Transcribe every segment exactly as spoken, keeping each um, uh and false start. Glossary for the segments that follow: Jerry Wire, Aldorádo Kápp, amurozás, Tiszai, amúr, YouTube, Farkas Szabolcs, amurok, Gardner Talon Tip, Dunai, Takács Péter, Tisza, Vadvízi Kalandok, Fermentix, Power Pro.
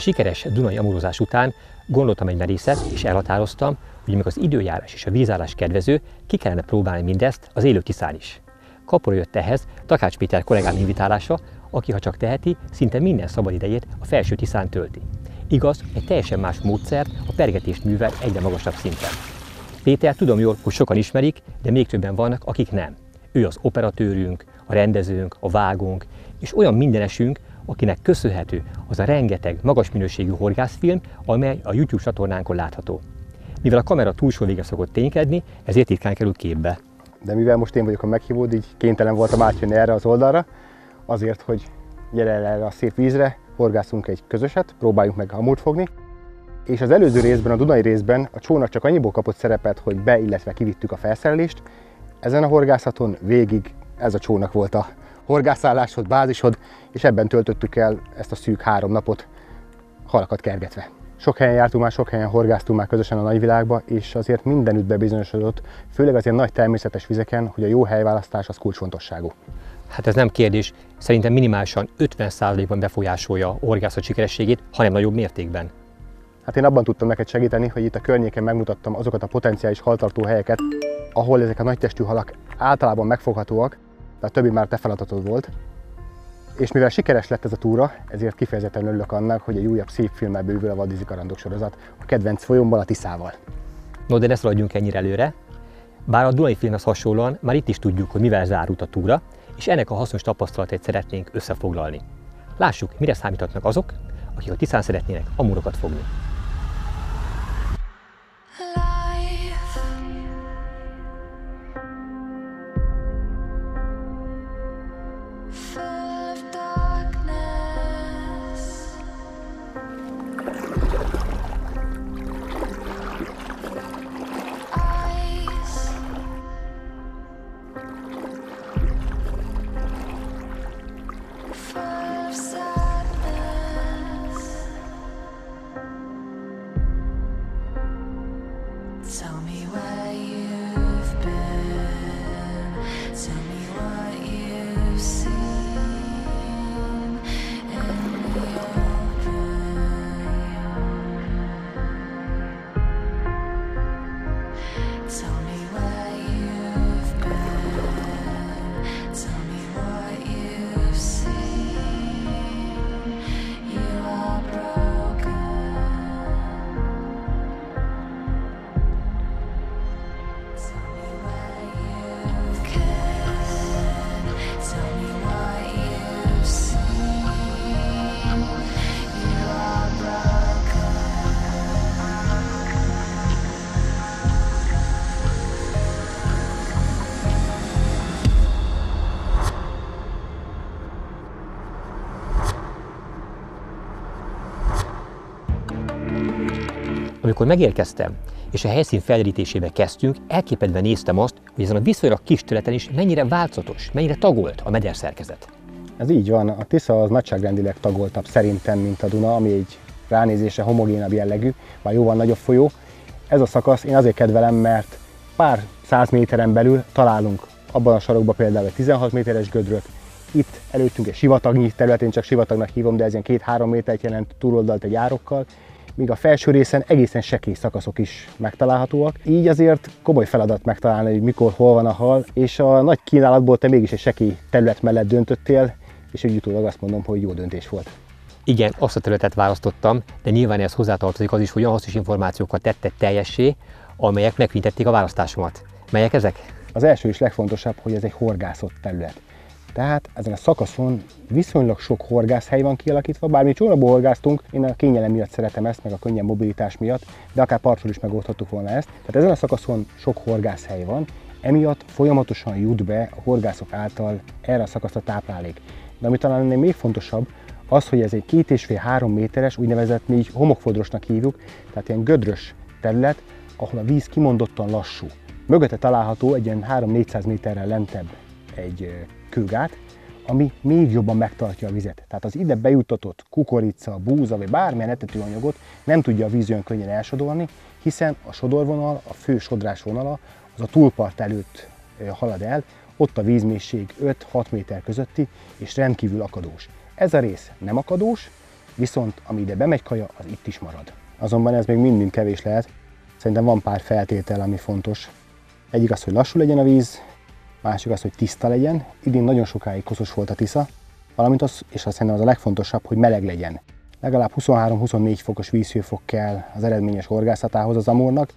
A sikeres dunai amúrozás után gondoltam egy merészet, és elhatároztam, hogy amikor az időjárás és a vízállás kedvező, ki kellene próbálni mindezt az élő tiszán is. Kapora jött ehhez Takács Péter kollégám invitálása, aki, ha csak teheti, szinte minden szabad idejét a felső Tiszán tölti. Igaz, egy teljesen más módszert, a pergetést művel egyre magasabb szinten. Péter tudom jól, hogy sokan ismerik, de még többen vannak, akik nem. Ő az operatőrünk, a rendezőnk, a vágónk, és olyan mindenesünk, akinek köszönhető az a rengeteg magas minőségű horgászfilm, amely a YouTube csatornánkon látható. Mivel a kamera túlsó vége szokott ténykedni, ezért ritkán kerül képbe. De mivel most én vagyok a meghívód, így kénytelen voltam átjönni erre az oldalra, azért, hogy gyere el erre a szép vízre, horgászunk egy közöset, próbáljuk meg hamut fogni. És az előző részben, a Dunai részben a csónak csak annyiból kapott szerepet, hogy be, illetve kivittük a felszerelést. Ezen a horgászaton végig ez a csónak volt a horgászállásod, bázisod, és ebben töltöttük el ezt a szűk három napot halakat kergetve. Sok helyen jártunk már, sok helyen horgáztunk már közösen a nagyvilágba, és azért mindenütt bebizonyosodott, főleg az ilyen nagy természetes vizeken, hogy a jó helyválasztás az kulcsfontosságú. Hát ez nem kérdés, szerintem minimálisan ötven százalékban befolyásolja a horgászat sikerességét, hanem nagyobb mértékben. Hát én abban tudtam neked segíteni, hogy itt a környéken megmutattam azokat a potenciális haltartó helyeket, ahol ezek a nagytestű halak általában megfoghatóak, de a többi már te feladatod volt. És mivel sikeres lett ez a túra, ezért kifejezetten örülök annak, hogy egy újabb szép filmmel bővül a Vadvízi Kalandok sorozat a kedvenc folyommal, a Tiszával. No, de ne szaladjunk ennyire előre. Bár a Dunai filmhez hasonlóan már itt is tudjuk, hogy mivel zárult a túra, és ennek a hasznos tapasztalatait szeretnénk összefoglalni. Lássuk, mire számíthatnak azok, akik a Tiszán szeretnének amúrokat fogni. Amikor megérkeztem, és a helyszín felderítésébe kezdtünk, elképedve néztem azt, hogy ezen a viszonylag kis területen is mennyire változatos, mennyire tagolt a mederszerkezet. Ez így van, a Tisza az nagyságrendileg tagoltabb szerintem, mint a Duna, ami egy ránézése homogénabb jellegű, már jóval nagyobb folyó. Ez a szakasz én azért kedvelem, mert pár száz méteren belül találunk abban a sarokban például egy tizenhat méteres gödröt, itt előttünk egy sivatagnyi terület, én csak sivatagnak hívom, de ez ilyen két-három métert jelent túloldalt egy árokkal, míg a felső részen egészen sekély szakaszok is megtalálhatóak. Így azért komoly feladat megtalálni, hogy mikor, hol van a hal, és a nagy kínálatból te mégis egy sekély terület mellett döntöttél, és úgy utólag azt mondom, hogy jó döntés volt. Igen, azt a területet választottam, de nyilván ez hozzátartozik az is, hogy olyan hasznos információkat tettek teljessé, amelyek megvintették a választásomat. Melyek ezek? Az első és legfontosabb, hogy ez egy horgászott terület. Tehát ezen a szakaszon viszonylag sok horgászhely van kialakítva, bár mi csónakból horgáztunk, én a kényelem miatt szeretem ezt, meg a könnyen mobilitás miatt, de akár partról is megoldhattuk volna ezt. Tehát ezen a szakaszon sok horgászhely van, emiatt folyamatosan jut be a horgászok által erre a szakaszra táplálék. De ami talán ennél még fontosabb, az, hogy ez egy két és fél három méteres, úgynevezett mi így homokfodrosnak hívjuk, tehát ilyen gödrös terület, ahol a víz kimondottan lassú. Mögötte található egy ilyen három-négyszáz méterrel lentebb egy kőgát, ami még jobban megtartja a vizet. Tehát az ide bejutatott kukorica, búza vagy bármilyen etetőanyagot nem tudja a víz olyan könnyen elsodorni, hiszen a sodorvonal, a fő sodrás vonala az a túlpart előtt halad el, ott a vízmélység öt-hat méter közötti és rendkívül akadós. Ez a rész nem akadós, viszont ami ide bemegy kaja, az itt is marad. Azonban ez még mind-mind kevés lehet. Szerintem van pár feltétel, ami fontos. Egyik az, hogy lassú legyen a víz, másik az, hogy tiszta legyen. Idén nagyon sokáig koszos volt a Tisza, valamint az, és azt hiszem az a legfontosabb, hogy meleg legyen. Legalább huszonhárom-huszonnégy fokos vízhőfok kell az eredményes horgászatához az amórnak.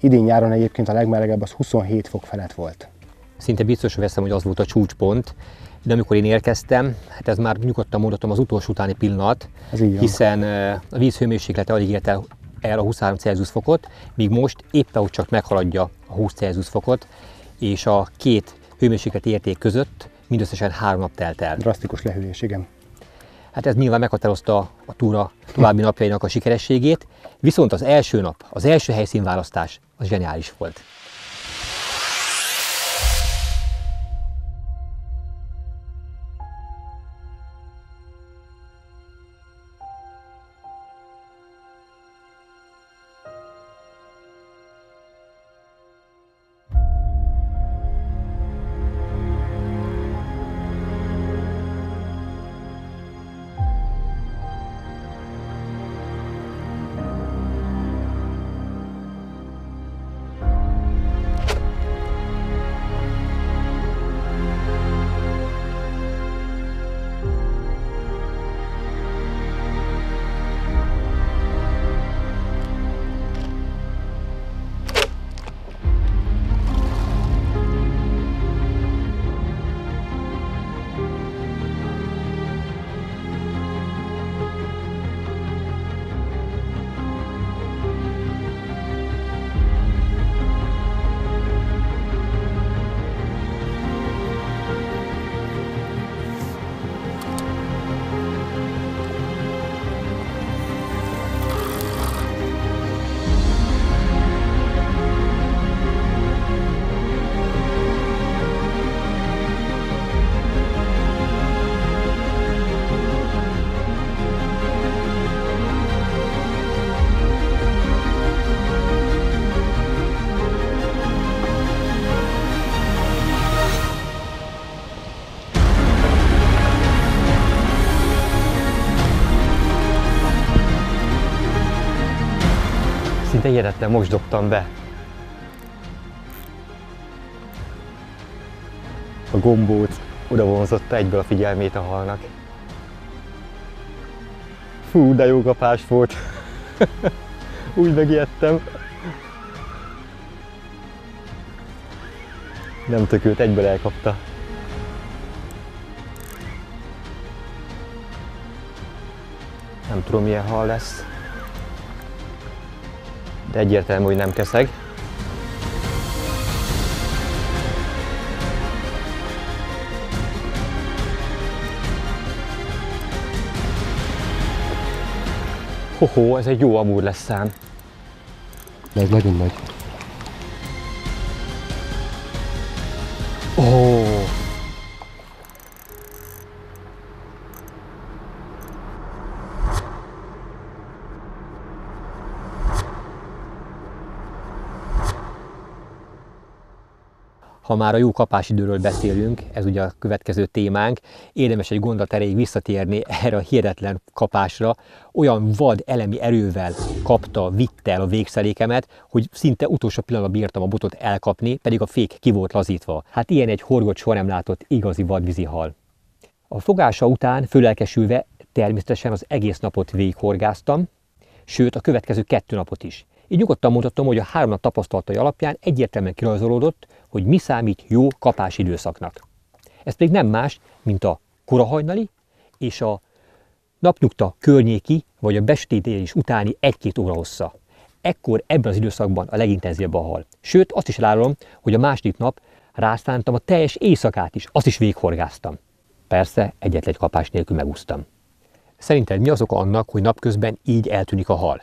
Idén nyáron egyébként a legmelegebb az huszonhét fok felett volt. Szinte biztos veszem, hogy az volt a csúcspont, de amikor én érkeztem, hát ez már nyugodtan mondhatom az utolsó utáni pillanat, hiszen a víz hőmérséklete alig érte el a huszonhárom Celsius fokot, míg most éppen ott csak meghaladja a húsz Celsius fokot, és a két hőmérsékleti érték között mindösszesen három nap telt el. Drasztikus lehűlés, igen. Hát ez nyilván meghatározta a túra további napjainak a sikerességét, viszont az első nap, az első helyszínválasztás az zseniális volt. De hihetetlen, most dobtam be. A gombóc odavonzotta egyből a figyelmét a halnak. Fú, de jó kapás volt. Úgy megijedtem. Nem tökült, egyből elkapta. Nem tudom, milyen hal lesz. De egyértelmű, hogy nem keszeg. Hoho, ez egy jó amúr lesz szám. Ez nagyon nagy. Oh. Ha már a jó kapásidőről beszélünk, ez ugye a következő témánk, érdemes egy gondot erejéig visszatérni erre a hihetetlen kapásra. Olyan vad elemi erővel kapta, vitte el a végszerékemet, hogy szinte utolsó pillanatban bírtam a botot elkapni, pedig a fék ki volt lazítva. Hát ilyen egy horgot soha nem látott igazi vadvízi hal. A fogása után fölelkesülve természetesen az egész napot végighorgáztam, sőt a következő kettő napot is. Így nyugodtan mondhatom, hogy a három nap tapasztalatai alapján egyértelműen kirajzolódott, hogy mi számít jó kapási időszaknak. Ez pedig nem más, mint a korahajnali és a napnyugta környéki, vagy a besötétedés utáni egy-két óra hossza. Ekkor ebben az időszakban a legintenzívebb a hal. Sőt, azt is elárulom, hogy a második nap rászántam a teljes éjszakát is, azt is véghorgáztam. Persze egyetlen kapás nélkül megúsztam. Szerinted mi az oka annak, hogy napközben így eltűnik a hal?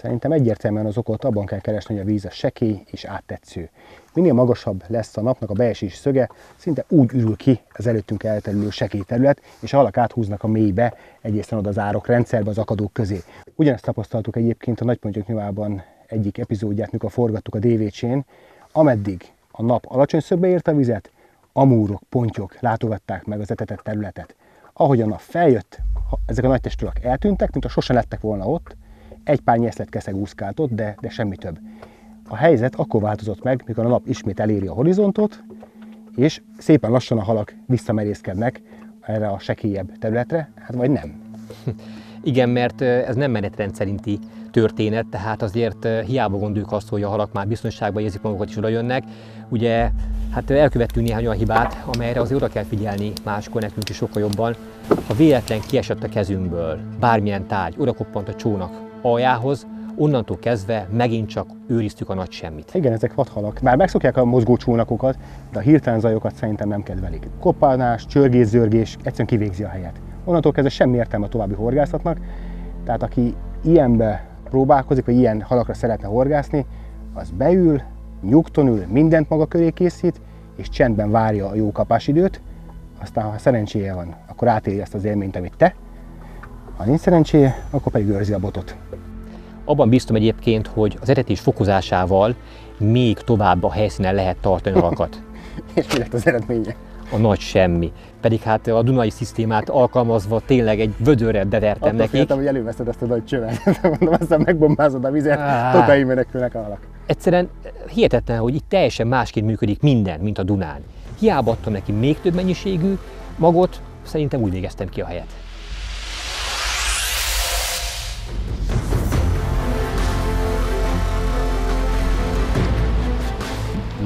Szerintem egyértelműen az okot abban kell keresni, hogy a víz a sekély és áttetsző. Minél magasabb lesz a napnak a beesés szöge, szinte úgy ürül ki az előttünk elterülő sekély terület, és a halak áthúznak a mélybe, egészen oda az árok rendszerbe, az akadók közé. Ugyanezt tapasztaltuk egyébként a Nagypontyok nyomában egyik epizódját, mikor forgattuk a dé vé cén, ameddig a nap alacsony szögbe ért a vizet, amúrok, pontyok látogatták meg az etetett területet. Ahogy a nap feljött, ezek a nagy testülök eltűntek, mintha sosem lettek volna ott, egy pár nyeszletkeszeg úszkált ott, de, de semmi több. A helyzet akkor változott meg, mikor a nap ismét eléri a horizontot, és szépen lassan a halak visszamerészkednek erre a sekélyebb területre, hát vagy nem. Igen, mert ez nem menetrend szerinti történet, tehát azért hiába gondoljuk azt, hogy a halak már biztonságban érzik magukat és oda jönnek. Ugye, hát elkövettünk néhány olyan hibát, amelyre azért oda kell figyelni máskor nekünk is sokkal jobban. Ha véletlen kiesett a kezünkből bármilyen tárgy, oda koppant a csónak aljához, onnantól kezdve megint csak őriztük a nagy semmit. Igen, ezek vadhalak. Már megszokják a mozgó csónakokat, de a hirtelen zajokat szerintem nem kedvelik. Koppálás, csörgés, zörgés egyszerűen kivégzi a helyet. Onnantól kezdve semmi értelme a további horgászatnak, tehát aki ilyenbe próbálkozik, vagy ilyen halakra szeretne horgászni, az beül, nyugton ül, mindent maga köré készít, és csendben várja a jó kapásidőt, aztán ha szerencséje van, akkor átéli ezt az élményt, amit te, ha nincs szerencséje, akkor pedig őrzi a botot. Abban bíztom egyébként, hogy az etetés fokozásával még tovább a helyszínen lehet tartani a halakat. És mi lett az eredménye? A nagy semmi. Pedig hát a Dunai szisztémát alkalmazva tényleg egy vödörrel bevertem nekik. Attól féltem, hogy előveszed ezt a nagy csövet. Mondom, aztán megbombázod a vizet, tokai menekülnek a halak. Egyszerűen hihetetlen, hogy itt teljesen másként működik minden, mint a Dunán. Hiába adtam neki még több mennyiségű magot, szerintem úgy végeztem ki a helyet.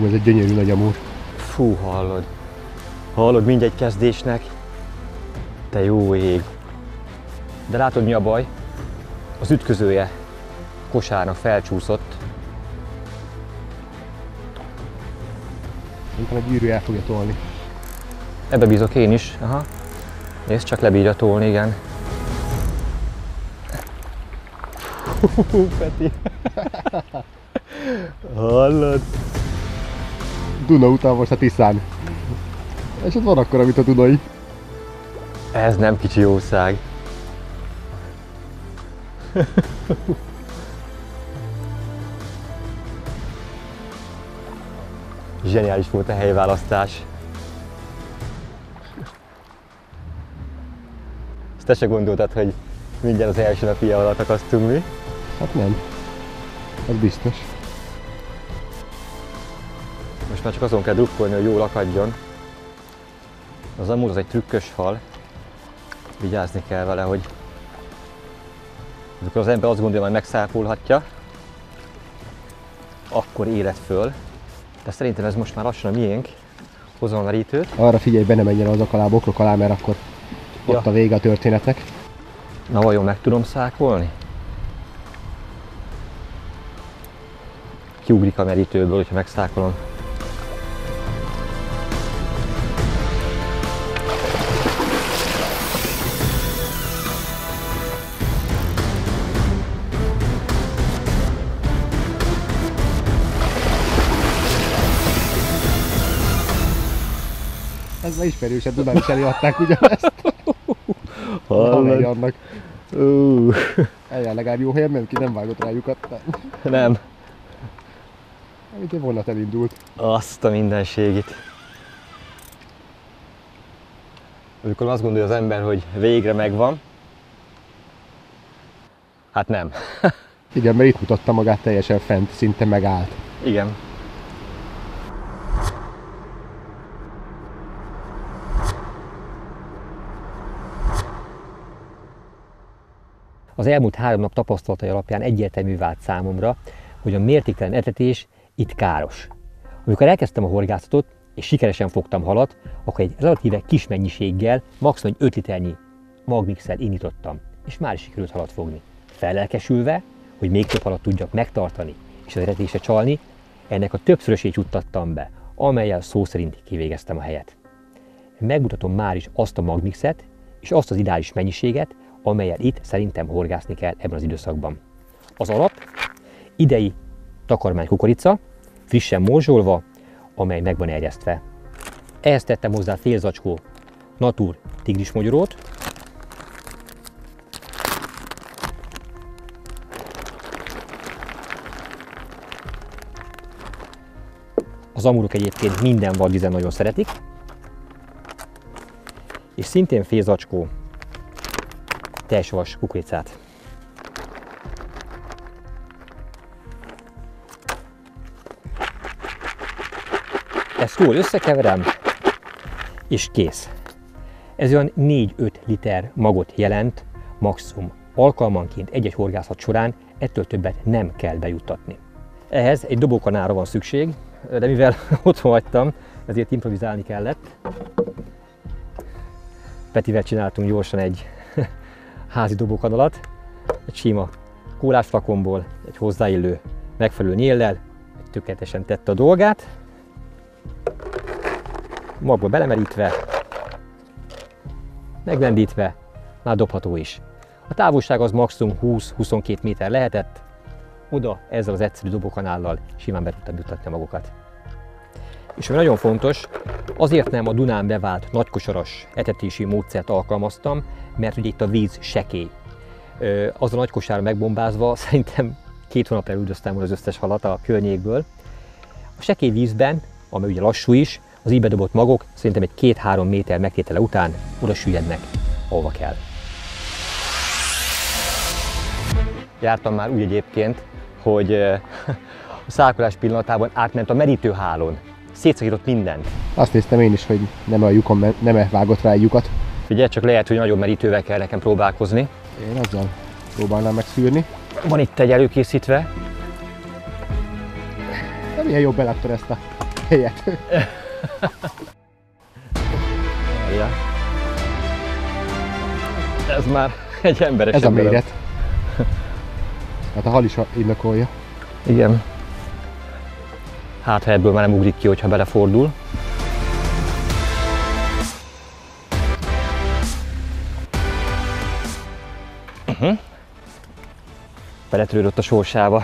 Ú, ez egy gyönyörű nagy amúr. Fú, hallod. Hallod mindegy kezdésnek? Te jó ég! De látod, mi a baj? Az ütközője kosárnak felcsúszott. Szerintem egy gyűrű el fogja tolni. Ebbe bízok én is. Aha. Nézd, csak lebírja tolni, igen. Hú, Peti! Hallod? Duna után most a Tiszán. És ott van akkora, mint a Dunai. Ez nem kicsi jószág. Zseniális volt a helyválasztás. Ezt te se gondoltad, hogy mindjárt az első nap ilyen alatt akasztunk mi? Hát nem. Az biztos. Most már csak azon kell drukkolni, hogy jól akadjon. Az amúgy az egy trükkös hal, vigyázni kell vele, hogy amikor az ember azt gondolja, hogy megszápolhatja, akkor élet föl. De szerintem ez most már lassan a miénk. Hozom a merítőt. Arra figyelj, be ne menjen azok alá, a bokrok alá, mert akkor ja, ott a vége a történetnek. Na vajon meg tudom szákolni? Kiugrik a merítőből, hogyha megszákolom. Ez már ismerős, hát Dunán is előadták ugyanezt. Hallod? Annak. Eljár legalább jó helyen, mert ki nem vágott rájukat. Nem. Mint egy vonat elindult. Azt a mindenségit. Amikor azt gondolja az ember, hogy végre megvan, hát nem. Igen, mert itt mutatta magát teljesen fent, szinte megállt. Igen. Az elmúlt három nap tapasztalatai alapján egyértelmű vált számomra, hogy a mértéktelen etetés itt káros. Amikor elkezdtem a horgászatot és sikeresen fogtam halat, akkor egy relatíve kis mennyiséggel, maximum öt liternyi magmixet indítottam, és már is sikerült halat fogni. Fellelkesülve, hogy még több halat tudjak megtartani és az etetésre csalni, ennek a többszörösét juttattam be, amellyel szó szerint kivégeztem a helyet. Megmutatom már is azt a magmixet és azt az ideális mennyiséget, amelyel itt szerintem horgászni kell ebben az időszakban. Az alap idei takarmány kukorica, frissen morzsolva, amely meg van erjesztve. Ehhez tettem hozzá fél zacskó natúr tigrismogyorót, az amurok egyébként minden vadvizen nagyon szeretik, és szintén fél zacskó tejsavas kukoricát. Ezt jól összekeverem, és kész. Ez olyan négy-öt liter magot jelent maximum alkalmanként egy-egy horgászat során, ettől többet nem kell bejuttatni. Ehhez egy dobókanára van szükség, de mivel otthon hagytam, ezért improvizálni kellett. Petivel csináltunk gyorsan egy házi dobókanalat, egy sima kólás flakonból, egy hozzáillő megfelelő nyéllel, tökéletesen tette a dolgát. Magba belemerítve, meglendítve, már dobható is. A távolság az maximum húsz-huszonkettő méter lehetett, oda ezzel az egyszerű dobókanállal simán be tudtam juttatni a magokat. És ami nagyon fontos, azért nem a Dunán bevált nagykosaras etetési módszert alkalmaztam, mert ugye itt a víz sekély. Az a nagykosár megbombázva szerintem két hónapra üldöztem volna az összes halat a környékből. A sekély vízben, ami ugye lassú is, az így bedobott magok szerintem egy két-három méter megtétele után oda süllyednek, ahova kell. Jártam már úgy egyébként, hogy a szárkolás pillanatában átment a merítőhálón. Szétszakított mindent. Azt néztem én is, hogy nem a lyukon, nem vágott rá egy lyukat. Ugye csak lehet, hogy nagyobb merítővel kell nekem próbálkozni. Én azzal próbálnám megszűrni. Van itt egy előkészítve. De milyen jobb beláttad ezt a helyet. Ja. Ez már egy emberes. Ez a méret. Hát a hal is indokolja. Igen. Hát, ha ebből már nem ugrik ki, hogyha belefordul. Uh-huh. Beletörődött a sorsába.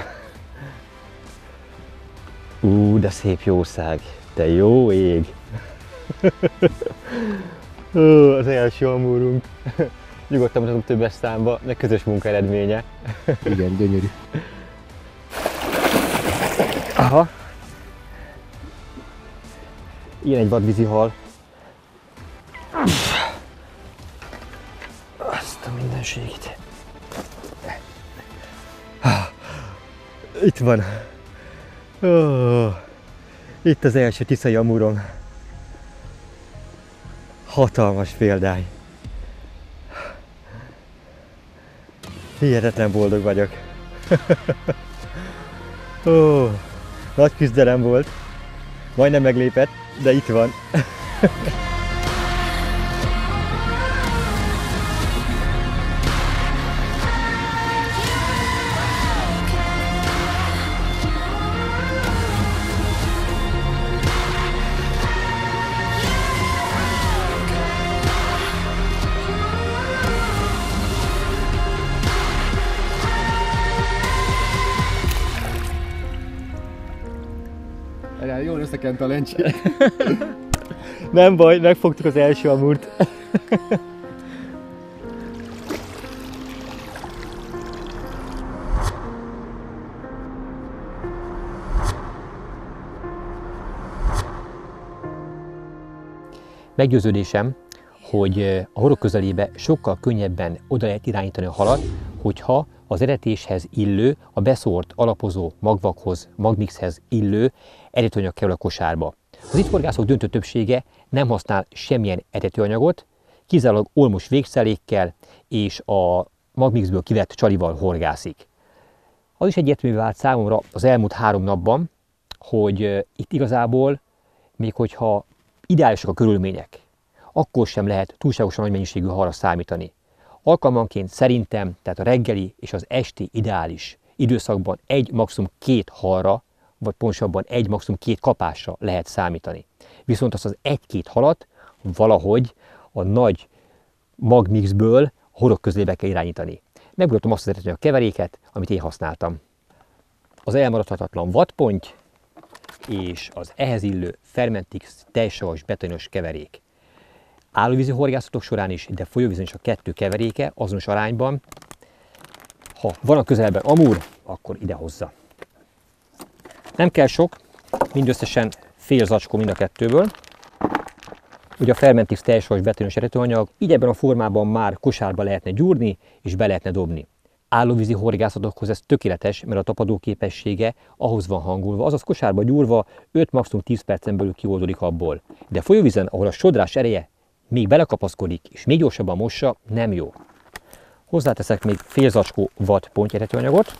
Ú, de szép jószág. Te jó ég! Ó, az első amúrunk. Nyugodtan mutatom többes számba, de közös munka eredménye. Igen, gyönyörű. Aha. Ilyen egy vadvízi hal. Azt a mindenségét. Itt van. Oh, itt az első tiszai amurom. Hatalmas példány. Hihetetlen boldog vagyok. Oh, nagy küzdelem volt. Majdnem meglépett, de itt van. Jól összekent a lencsét. Nem baj, megfogtuk az első amurt. Meggyőződésem, hogy a horog közelébe sokkal könnyebben oda lehet irányítani a halat, hogyha az eretéshez illő, a beszórt alapozó magvakhoz, magmixhez illő etetőanyag kerül a kosárba. Az itt horgászok döntő többsége nem használ semmilyen etetőanyagot, kizárólag olmos végszelékkel és a magmixből kivett csalival horgászik. Az is egyértelmű vált számomra az elmúlt három napban, hogy itt igazából, még hogyha ideálisak a körülmények, akkor sem lehet túlságosan nagy mennyiségű halra számítani. Alkalmanként szerintem, tehát a reggeli és az esti ideális időszakban egy, maximum két halra, vagy pontosabban egy, maximum két kapásra lehet számítani. Viszont azt az egy-két halat valahogy a nagy magmixből horog közébe kell irányítani. Megmutatom azt az eredeti a keveréket, amit én használtam. Az elmaradhatatlan vadponty és az ehhez illő Fermentix tejsavas betonyos keverék. Állóvízi horgászatok során is, de folyóvízen is a kettő keveréke azonos arányban. Ha van a közelben amúr, akkor ide hozza. Nem kell sok, mindösszesen fél zacskó mind a kettőből. Ugye a fermentív teljesavas betönös etetőanyag így ebben a formában már kosárba lehetne gyúrni és be lehetne dobni. Állóvízi horgászatokhoz ez tökéletes, mert a tapadó képessége ahhoz van hangulva, azaz kosárba gyúrva öt maximum tíz percen belül kioldódik abból. De folyóvízen, ahol a sodrás ereje még belekapaszkodik és még gyorsabban mossa, nem jó. Hozzáteszek még fél zacskó vad pontetőanyagot.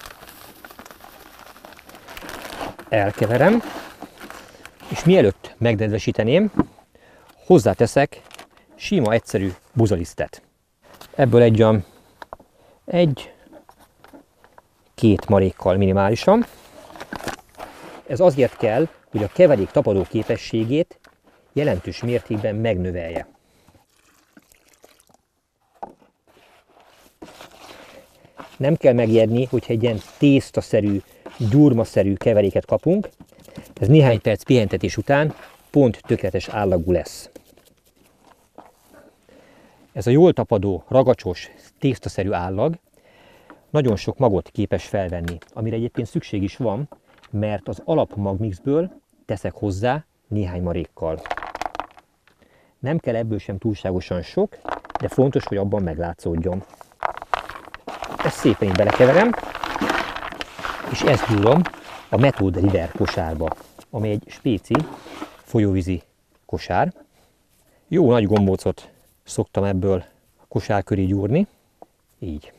Elkeverem, és mielőtt megdedvesíteném, hozzáteszek sima, egyszerű buzalisztet. Ebből egy olyan egy, két marékkal minimálisan. Ez azért kell, hogy a keverék tapadó képességét jelentős mértékben megnövelje. Nem kell megijedni, hogyha egy ilyen tésztaszerű, gyurmaszerű keveréket kapunk. Ez néhány perc pihentetés után pont tökéletes állagú lesz. Ez a jól tapadó, ragacsos, tésztaszerű állag nagyon sok magot képes felvenni, amire egyébként szükség is van, mert az alapmagmixből teszek hozzá néhány marékkal. Nem kell ebből sem túlságosan sok, de fontos, hogy abban meglátszódjon. Ezt szépen így belekeverem, és ezt gyúrom a Method River kosárba, ami egy spéci folyóvízi kosár. Jó nagy gombócot szoktam ebből a kosár köré gyúrni, így.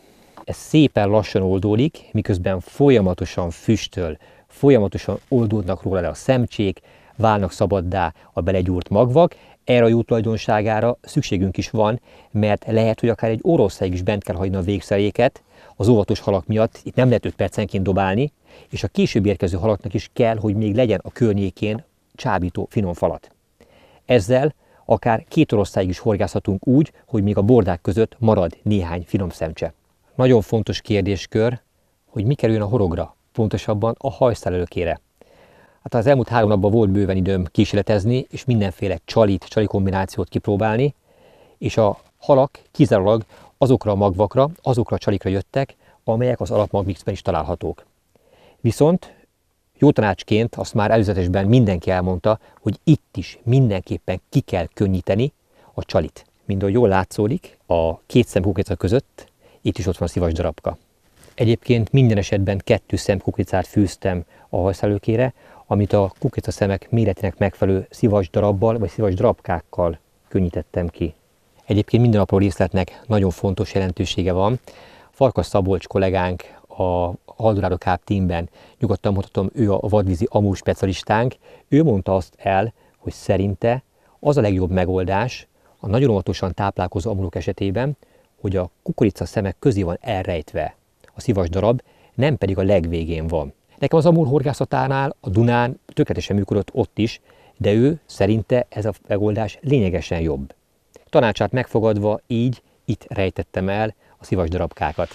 Ez szépen lassan oldódik, miközben folyamatosan füstöl, folyamatosan oldódnak róla le a szemcsék, válnak szabaddá a belegyúrt magvak. Erre a jó tulajdonságára szükségünk is van, mert lehet, hogy akár egy órószáig is bent kell hagyni a végszeréket az óvatos halak miatt, itt nem lehet öt percenként dobálni, és a később érkező halaknak is kell, hogy még legyen a környékén csábító finom falat. Ezzel akár két órószáig is horgászhatunk úgy, hogy még a bordák között marad néhány finom szemcse. Nagyon fontos kérdéskör, hogy mi kerüljön a horogra, pontosabban a hajszálölkére. Hát az elmúlt három napban volt bőven időm kísérletezni, és mindenféle csalit, csali kombinációt kipróbálni, és a halak kizárólag azokra a magvakra, azokra a csalikra jöttek, amelyek az alapmagmixben is találhatók. Viszont jó tanácsként azt már előzetesben mindenki elmondta, hogy itt is mindenképpen ki kell könnyíteni a csalit. Mind ahogy jól látszódik, a két szemkukorica között itt is ott van a szívas darabka. Egyébként minden esetben kettő szemkukoricát fűztem a hajszálölkére, amit a kukoricaszemek méretének megfelelő szívas darabbal vagy szívas darabkákkal könnyítettem ki. Egyébként minden apró részletnek nagyon fontos jelentősége van. Farkas Szabolcs kollégánk a Aldorádo Kápp teamben, nyugodtan mondhatom, ő a vadvízi amúr specialistánk, ő mondta azt el, hogy szerinte az a legjobb megoldás a nagyon óvatosan táplálkozó amurok esetében, hogy a kukoricaszemek közé van elrejtve a szívas darab, nem pedig a legvégén van. Nekem az amúr horgászatánál a Dunán tökéletesen működött ott is, de ő szerinte ez a megoldás lényegesen jobb. Tanácsát megfogadva így itt rejtettem el a szívas darabkákat.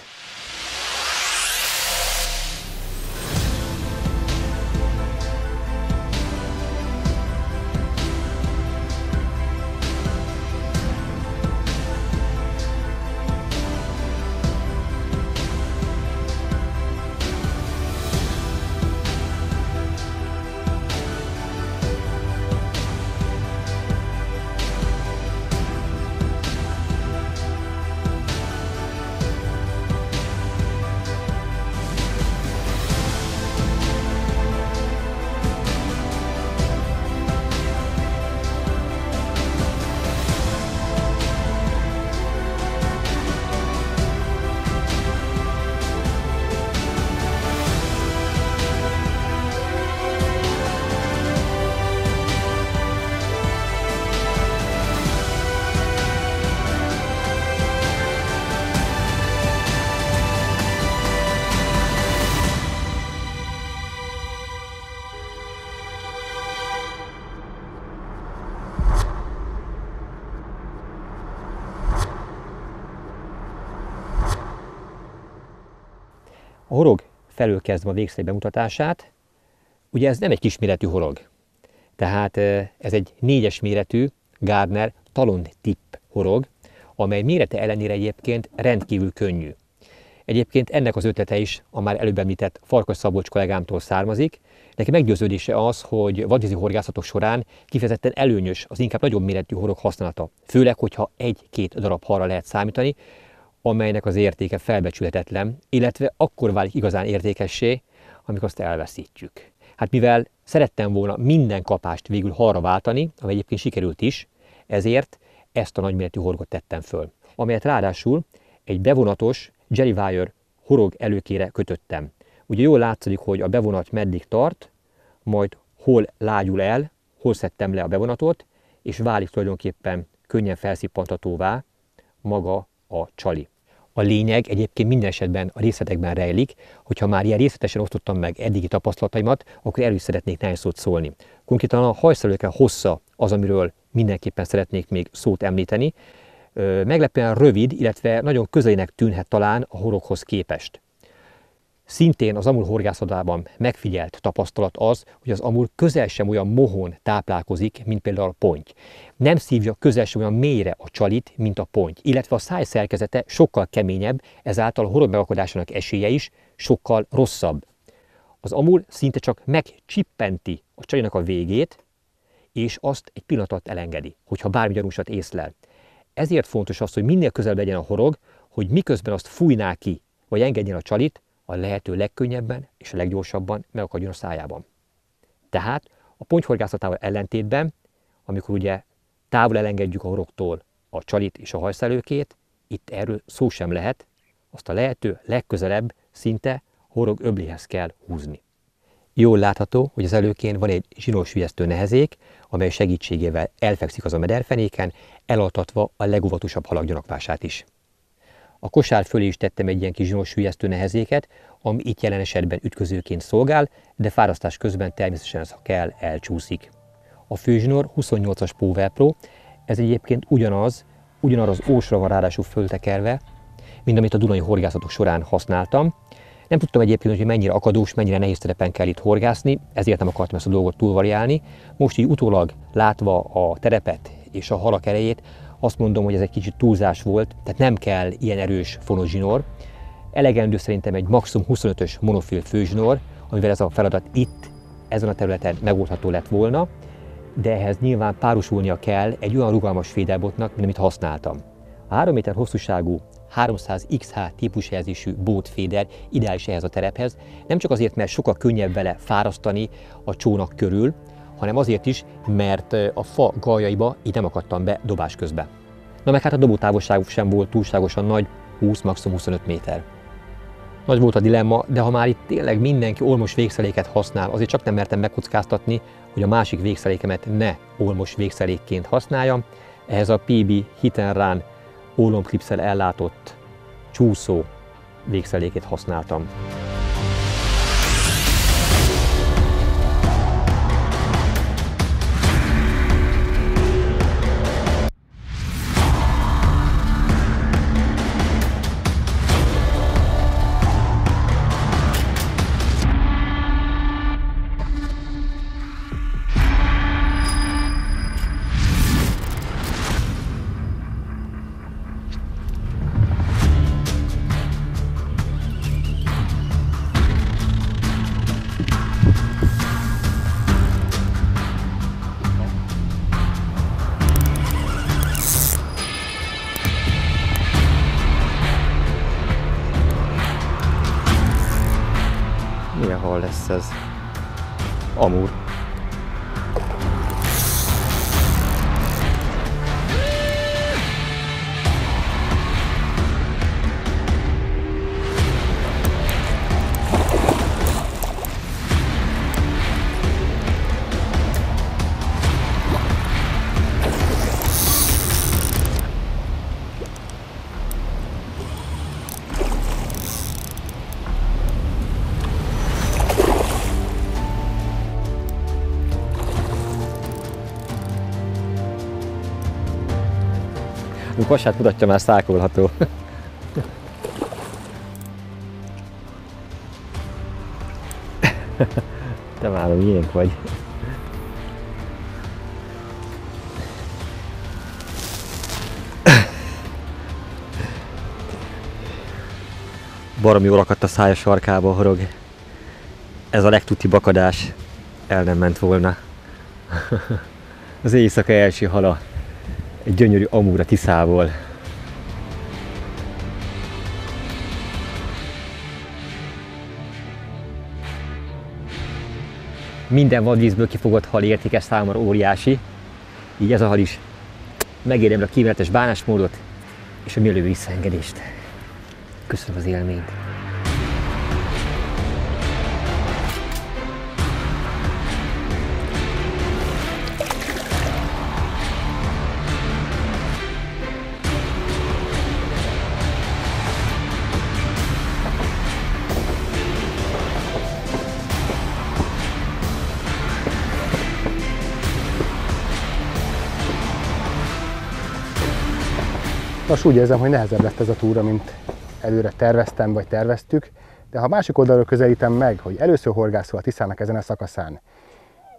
A horog felől kezdve a végszerű bemutatását, ugye ez nem egy kisméretű horog, tehát ez egy négyes méretű Gardner Talon Tip horog, amely mérete ellenére egyébként rendkívül könnyű. Egyébként ennek az ötlete is a már előbb említett Farkas Szabolcs kollégámtól származik. Neki meggyőződése az, hogy vadvízi horgászatok során kifejezetten előnyös az inkább nagyobb méretű horog használata, főleg, hogyha egy-két darab halra lehet számítani, amelynek az értéke felbecsülhetetlen, illetve akkor válik igazán értékessé, amikor azt elveszítjük. Hát mivel szerettem volna minden kapást végül halra váltani, ami egyébként sikerült is, ezért ezt a nagyméretű horogot tettem föl, amelyet ráadásul egy bevonatos Jerry Wire horog előkére kötöttem. Ugye jól látszik, hogy a bevonat meddig tart, majd hol lágyul el, hol szedtem le a bevonatot, és válik tulajdonképpen könnyen felszippantatóvá maga a csali. A lényeg egyébként minden esetben a részletekben rejlik, hogyha már ilyen részletesen osztottam meg eddigi tapasztalataimat, akkor erről is szeretnék néhány szót szólni. Konkrétan a hajszálölke hossza az, amiről mindenképpen szeretnék még szót említeni. Meglepően rövid, illetve nagyon közelének tűnhet talán a horoghoz képest. Szintén az amur horgászatában megfigyelt tapasztalat az, hogy az amur közel sem olyan mohón táplálkozik, mint például a ponty. Nem szívja közel sem olyan mélyre a csalit, mint a ponty, illetve a száj szerkezete sokkal keményebb, ezáltal a horog megakadásának esélye is sokkal rosszabb. Az amur szinte csak megcsippenti a csalinak a végét, és azt egy pillanat alatt elengedi, hogyha bármi gyanúsat észlel. Ezért fontos az, hogy minél közelebb legyen a horog, hogy miközben azt fújná ki, vagy engedjen a csalit, a lehető legkönnyebben és a leggyorsabban megakadjon a szájában. Tehát a pontyhorgászatával ellentétben, amikor ugye távol elengedjük a horogtól a csalit és a hajszálőkét, itt erről szó sem lehet, azt a lehető legközelebb szinte horog öbléhez kell húzni. Jól látható, hogy az előkén van egy zsinos vigyeztő nehezék, amely segítségével elfekszik az a mederfenéken, elaltatva a legóvatosabb halak gyanakvását is. A kosár fölé is tettem egy ilyen kis zsinos hülyeztő nehezéket, ami itt jelen esetben ütközőként szolgál, de fárasztás közben természetesen ez, ha kell, elcsúszik. A főzsinór huszonnyolcas Power Pro, ez egyébként ugyanaz, ugyanarra az ósra van ráadásul föltekerve, mint amit a dunai horgászatok során használtam. Nem tudtam egyébként, hogy mennyire akadós, mennyire nehéz terepen kell itt horgászni, ezért nem akartam ezt a dolgot túlvariálni. Most így utólag látva a terepet és a halak erejét, azt mondom, hogy ez egy kicsit túlzás volt, tehát nem kell ilyen erős fonos zsinór. Elegendő szerintem egy maximum huszonötös monofil főzsinór, amivel ez a feladat itt, ezen a területen megoldható lett volna, de ehhez nyilván párosulnia kell egy olyan rugalmas fédelbotnak, mint amit használtam. A három méter hosszúságú háromszáz iksz há típusjelzésű bótféder ideális ehhez a terephez, nem csak azért, mert sokkal könnyebb vele fárasztani a csónak körül, hanem azért is, mert a fa galjaiba így nem akadtam be dobás közben. Na meg hát a dobótávolság sem volt túlságosan nagy, húsz, maximum huszonöt méter. Nagy volt a dilemma, de ha már itt tényleg mindenki olmos végszeléket használ, azért csak nem mertem megkockáztatni, hogy a másik végszelékemet ne olmos végszelékként használjam. Ehhez a pé bé Hit and Run ólomklipszel ellátott csúszó végszelékét használtam. Lesz ez amúr. Kassát mutatja, már szákolható. Te már milyen vagy. Baromi jól akadt a szája sarkába a horog. Ez a legtutibb akadás el nem ment volna. Az éjszaka első hala egy gyönyörű amúra Tiszából. Minden vadvízből kifogott hal értékes számomra óriási, így ez a hal is megérdemli a kíméletes bánásmódot és a mielőbb visszaengedést. Köszönöm az élményt! Most úgy érzem, hogy nehezebb lett ez a túra, mint előre terveztem vagy terveztük, de ha másik oldalról közelítem meg, hogy először horgászol a Tiszának ezen a szakaszán,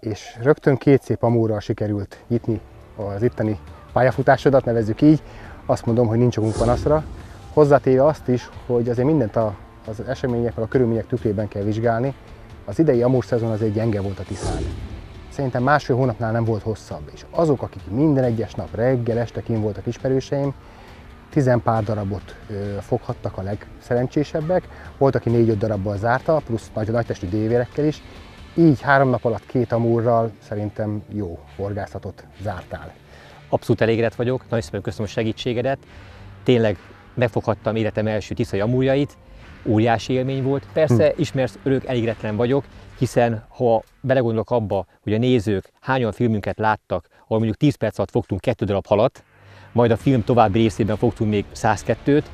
és rögtön két szép amúrral sikerült nyitni az itteni pályafutásodat, nevezzük így, azt mondom, hogy nincs okunk panaszra. Hozzátéve azt is, hogy azért mindent az események, a körülmények tükrében kell vizsgálni. Az idei amúrszezon azért gyenge volt a Tiszán. Szerintem másfél hónapnál nem volt hosszabb, és azok, akik minden egyes nap reggel, este kint voltak ismerőseim, tizen pár darabot foghattak a legszerencsésebbek, volt, aki négy-öt darabbal zárta, plusz nagy, nagy testű dévérekkel is, így három nap alatt két amúrral szerintem jó horgászatot zártál. Abszolút elégedett vagyok, nagyon szépen köszönöm a segítségedet, tényleg megfoghattam életem első tiszai amúrjait, óriási élmény volt. Persze hm. ismersz, örök elégedetlen vagyok, hiszen ha belegondolok abba, hogy a nézők hányan filmünket láttak, ahol mondjuk tíz perc alatt fogtunk kettő darab halat, majd a film további részében fogtunk még százkettőt,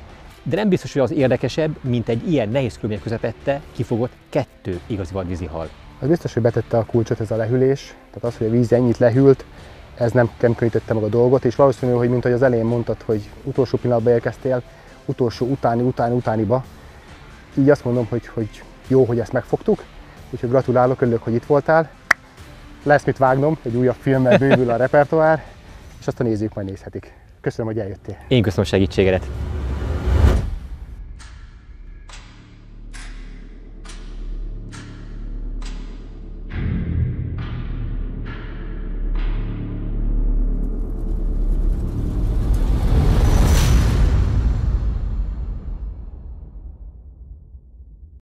de nem biztos, hogy az érdekesebb, mint egy ilyen nehéz körülmények közepette kifogott kettő igazi vadvízi hal. Az biztos, hogy betette a kulcsot ez a lehűlés, tehát az, hogy a víz ennyit lehűlt, ez nem könnyítette meg a dolgot, és valószínű, hogy mint ahogy az elején mondtad, hogy utolsó pillanatba érkeztél, utolsó utáni, utáni, utániba, így azt mondom, hogy, hogy jó, hogy ezt megfogtuk, úgyhogy gratulálok, örülök, hogy itt voltál. Lesz mit vágnom, egy újabb filmmel bővül a repertoár, és azt a nézők majd nézhetik. Köszönöm, hogy eljöttél. Én köszönöm a segítségedet.